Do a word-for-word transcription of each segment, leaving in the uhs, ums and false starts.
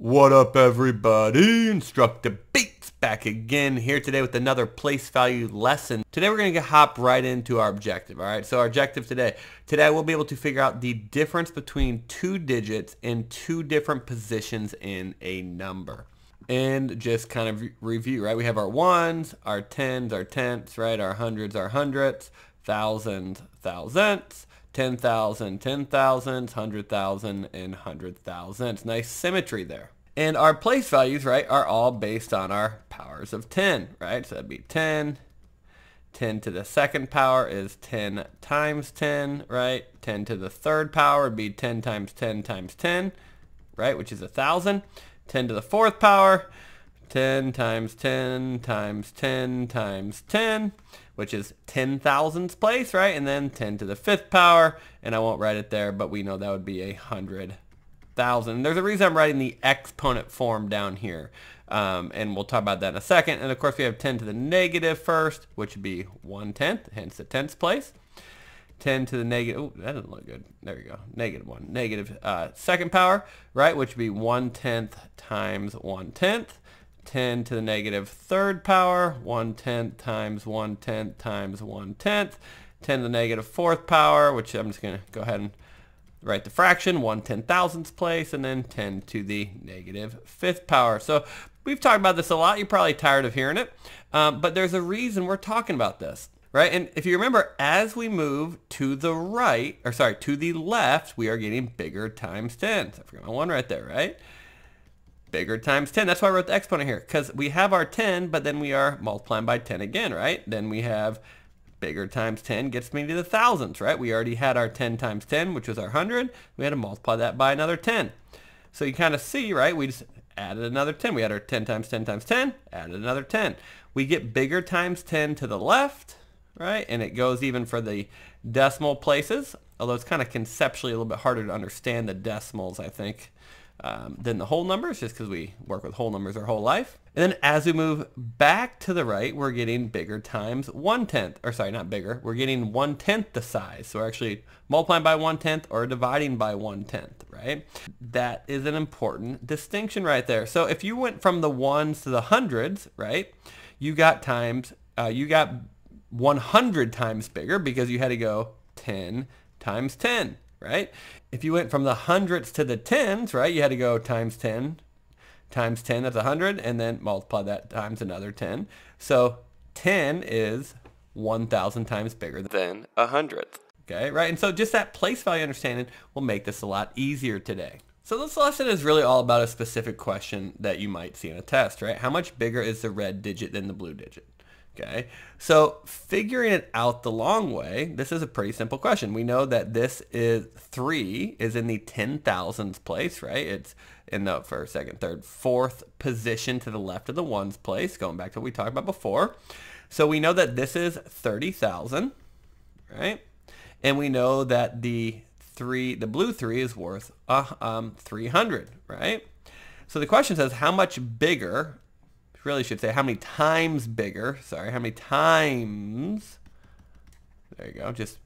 What up everybody, InstructaBeats back again here today with another place value lesson. Today we're going to hop right into our objective, alright? So our objective today, today we'll be able to figure out the difference between two digits in two different positions in a number. And just kind of review, right? We have our ones, our tens, our tenths, right? Our hundreds, our hundredths, thousands, thousandths. ten thousand, ten thousands, one hundred thousand, and one hundred thousandths. Nice symmetry there. And our place values, right, are all based on our powers of ten, right? So that'd be ten. ten to the second power is ten times ten, right? ten to the third power would be ten times ten times ten, right, which is one thousand. ten to the fourth power, ten times ten times ten times ten, which is ten thousandths place, right? And then ten to the fifth power, and I won't write it there, but we know that would be a hundred thousand. There's a reason I'm writing the exponent form down here, um, and we'll talk about that in a second. And of course we have ten to the negative first, which would be one tenth, hence the tenths place. ten to the negative, oh, that doesn't look good. There we go, negative one, negative uh, second power, right? Which would be one tenth times one tenth. ten to the negative third power, one tenth times one tenth times one tenth. ten to the negative fourth power, which I'm just going to go ahead and write the fraction, one ten thousandths place, and then ten to the negative fifth power. So we've talked about this a lot. You're probably tired of hearing it, um, but there's a reason we're talking about this, right? And if you remember, as we move to the right, or sorry, to the left, we are getting bigger times tens. I forgot my one right there, right? Bigger times ten. That's why I wrote the exponent here, because we have our ten, but then we are multiplying by ten again, right? Then we have bigger times ten gets me to the thousands, right? We already had our ten times ten, which was our one hundred. We had to multiply that by another ten. So you kind of see, right? We just added another ten. We had our ten times ten times ten, added another ten. We get bigger times ten to the left, right? And it goes even for the decimal places, although it's kind of conceptually a little bit harder to understand the decimals, I think. Um, then the whole numbers, just because we work with whole numbers our whole life. And then as we move back to the right, we're getting bigger times one-tenth, or sorry, not bigger, we're getting one-tenth the size. So we're actually multiplying by one-tenth or dividing by one-tenth, right? That is an important distinction right there. So if you went from the ones to the hundreds, right, you got times, uh, you got one hundred times bigger because you had to go ten times ten. Right? If you went from the hundredths to the tens, right, you had to go times ten, times ten, that's one hundred, and then multiply that times another ten. So ten is one thousand times bigger than a hundredth. Okay, right? And so just that place value understanding will make this a lot easier today. So this lesson is really all about a specific question that you might see in a test, right? How much bigger is the red digit than the blue digit? Okay, so figuring it out the long way, this is a pretty simple question. We know that this is three is in the ten thousandths place, right? It's in the first, second, third, fourth position to the left of the ones place, going back to what we talked about before. So we know that this is thirty thousand, right? And we know that the three, the blue three is worth uh, um, three hundred, right? So the question says, how much bigger, really should say how many times bigger, sorry, how many times, there you go, just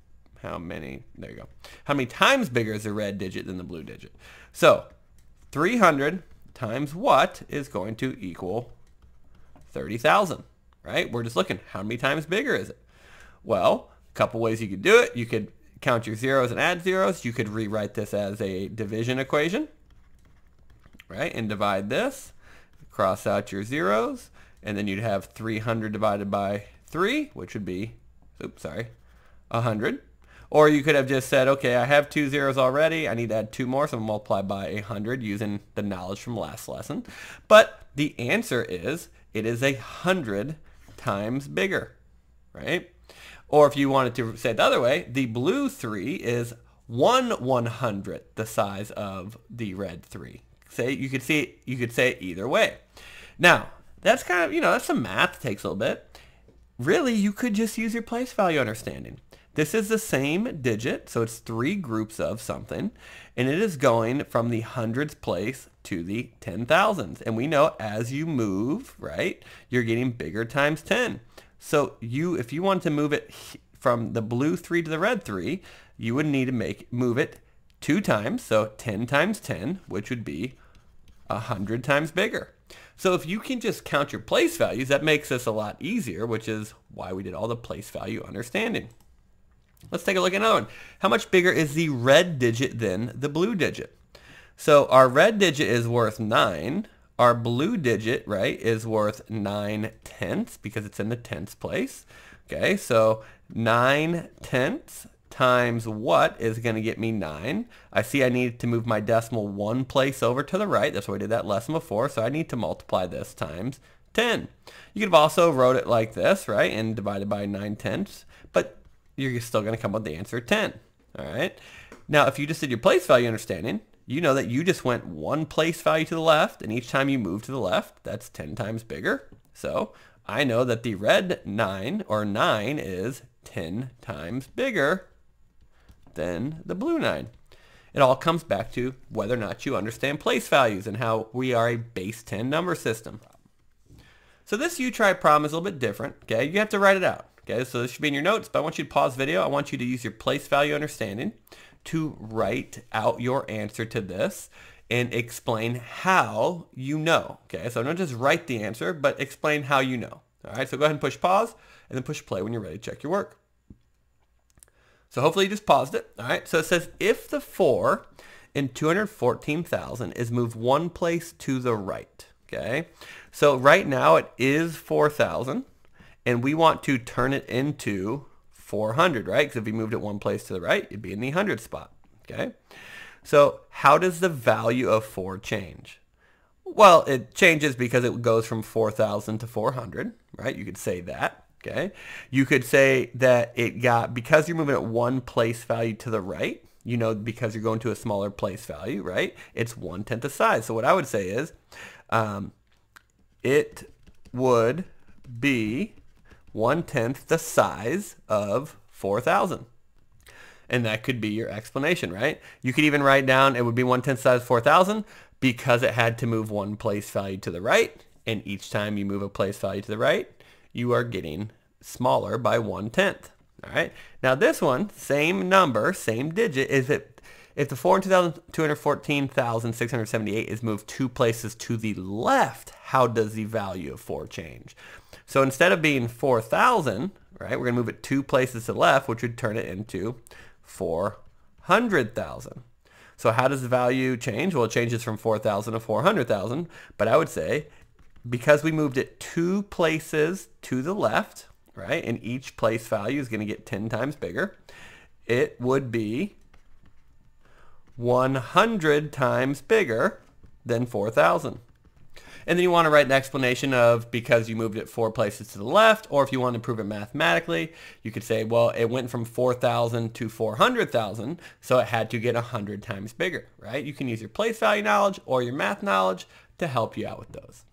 how many, there you go. How many times bigger is the red digit than the blue digit? So three hundred times what is going to equal thirty thousand, right? We're just looking, how many times bigger is it? Well, a couple ways you could do it. You could count your zeros and add zeros. You could rewrite this as a division equation, right, and divide this. Cross out your zeros, and then you'd have three hundred divided by three, which would be, oops, sorry, one hundred. Or you could have just said, okay, I have two zeros already, I need to add two more, so I'm gonna multiply by one hundred using the knowledge from last lesson. But the answer is, it is one hundred times bigger, right? Or if you wanted to say it the other way, the blue three is one one-hundredth the size of the red three. Say you could see you could say it either way. Now that's kind of, you know, that's some math, takes a little bit. Really, you could just use your place value understanding. This is the same digit, so it's three groups of something, and it is going from the hundreds place to the ten thousands. And we know as you move, right, you're getting bigger times ten. So you, if you wanted to move it from the blue three to the red three, you would need to make move it two times, so ten times ten, which would be one hundred times bigger. So if you can just count your place values, that makes this a lot easier, which is why we did all the place value understanding. Let's take a look at another one. How much bigger is the red digit than the blue digit? So our red digit is worth nine. Our blue digit, right, is worth nine tenths because it's in the tenths place. Okay, so nine tenths times what is going to get me nine? I see I need to move my decimal one place over to the right. That's why we did that lesson before. So I need to multiply this times ten. You could have also wrote it like this, right, and divided by nine tenths, but you're still going to come up with the answer ten. All right. Now, if you just did your place value understanding, you know that you just went one place value to the left, and each time you move to the left, that's ten times bigger. So I know that the red nine, or nine, is ten times bigger than the blue nine. It all comes back to whether or not you understand place values and how we are a base ten number system. So this you try problem is a little bit different. Okay, you have to write it out. Okay, so this should be in your notes, but I want you to pause video. I want you to use your place value understanding to write out your answer to this and explain how you know. Okay, so don't just write the answer, but explain how you know. All right, so go ahead and push pause and then push play when you're ready to check your work. So hopefully you just paused it. All right, so it says if the four in two hundred fourteen thousand is moved one place to the right. Okay, so right now it is four thousand, and we want to turn it into four hundred, right? Because if we moved it one place to the right, it'd be in the hundred spot. Okay, so how does the value of four change? Well, it changes because it goes from four thousand to four hundred, right? You could say that. Okay, you could say that it got, because you're moving it one place value to the right, you know, because you're going to a smaller place value, right? It's one tenth the size. So what I would say is, um, it would be one tenth the size of four thousand. And that could be your explanation, right? You could even write down it would be one tenth the size of four thousand because it had to move one place value to the right, and each time you move a place value to the right, you are getting smaller by one tenth. All right. Now this one, same number, same digit. Is it if the four in two hundred fourteen thousand six hundred seventy-eight is moved two places to the left? How does the value of four change? So instead of being four thousand, right, we're gonna move it two places to the left, which would turn it into four hundred thousand. So how does the value change? Well, it changes from four thousand to four hundred thousand. But I would say, because we moved it two places to the left, right, and each place value is going to get ten times bigger, it would be one hundred times bigger than four thousand. And then you want to write an explanation of because you moved it four places to the left, or if you want to prove it mathematically, you could say, well, it went from four thousand to four hundred thousand, so it had to get one hundred times bigger, right? You can use your place value knowledge or your math knowledge to help you out with those.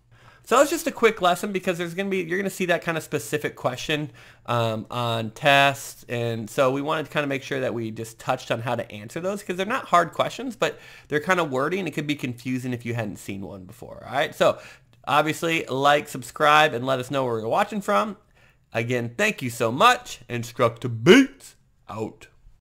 So that was just a quick lesson because there's going to be, you're going to see that kind of specific question um, on tests. And so we wanted to kind of make sure that we just touched on how to answer those because they're not hard questions, but they're kind of wordy and it could be confusing if you hadn't seen one before. All right. So obviously like, subscribe, and let us know where you're watching from. Again, thank you so much. InstructaBeats out.